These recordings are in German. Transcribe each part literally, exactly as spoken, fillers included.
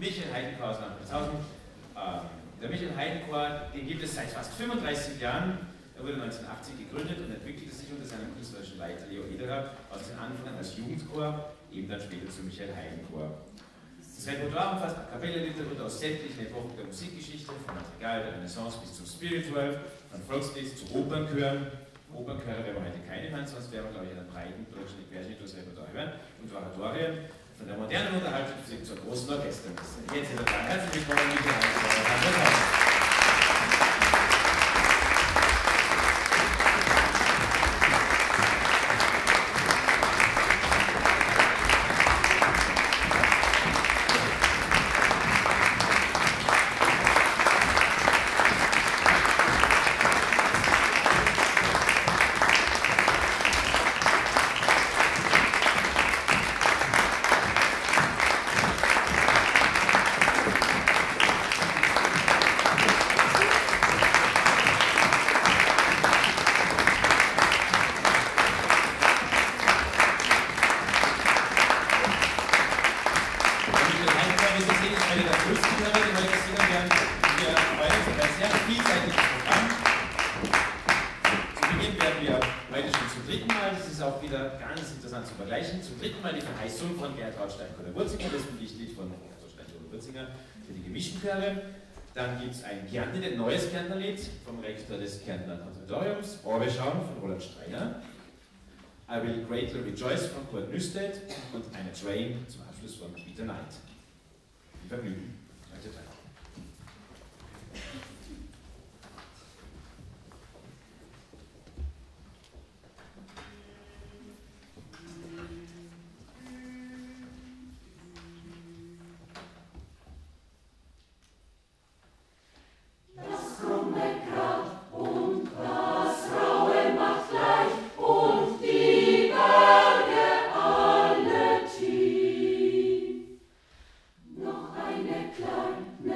Michael-Haydn-Chor aus Landratshausen. Ähm, der Michael-Haydn-Chor, den gibt es seit fast fünfunddreißig Jahren. Er wurde neunzehnhundertachtzig gegründet und entwickelte sich unter seinem künstlerischen Leiter Leo Ederer aus den Anfängen als Jugendchor, eben dann später zum Michael-Haydn-Chor. Das Repertoire umfasst a cappella-Literatur aus sämtlichen Epochen der Musikgeschichte, vom Madrigal der Renaissance bis zum Spiritual, von Volkslied zu Opernchören. Opernchöre werden wir heute keine hören, sonst werden wir, glaube ich, einen breiten deutschen Querschnittsrepertoire hören und Oratorien. Von der modernen Unterhaltung bis zur großen Orchestermesse. Jetzt ist er da. Herzlich willkommen, Michael-Haydn-Chor. Dann gibt es ein Kärntner, ein neues Kärntnerlied vom Rektor des Kärntner Konservatoriums, Abeschaun von Roland Streiner, I Will Greatly Rejoice von Kurt Nystedt und eine Train zum Abschluss von Peter Knight. Viel Vergnügen. Danke. Klar,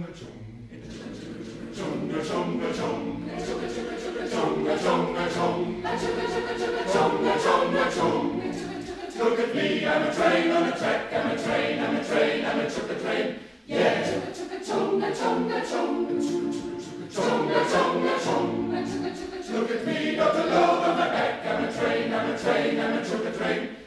Look at me, I'm a train on a track, I'm a train, I'm a train, I'm a chugga train. Yeah, chugga chugga chunga chunga chunga. Look at me, got the load on my back, I'm a train, I'm a train, I'm a chugga train.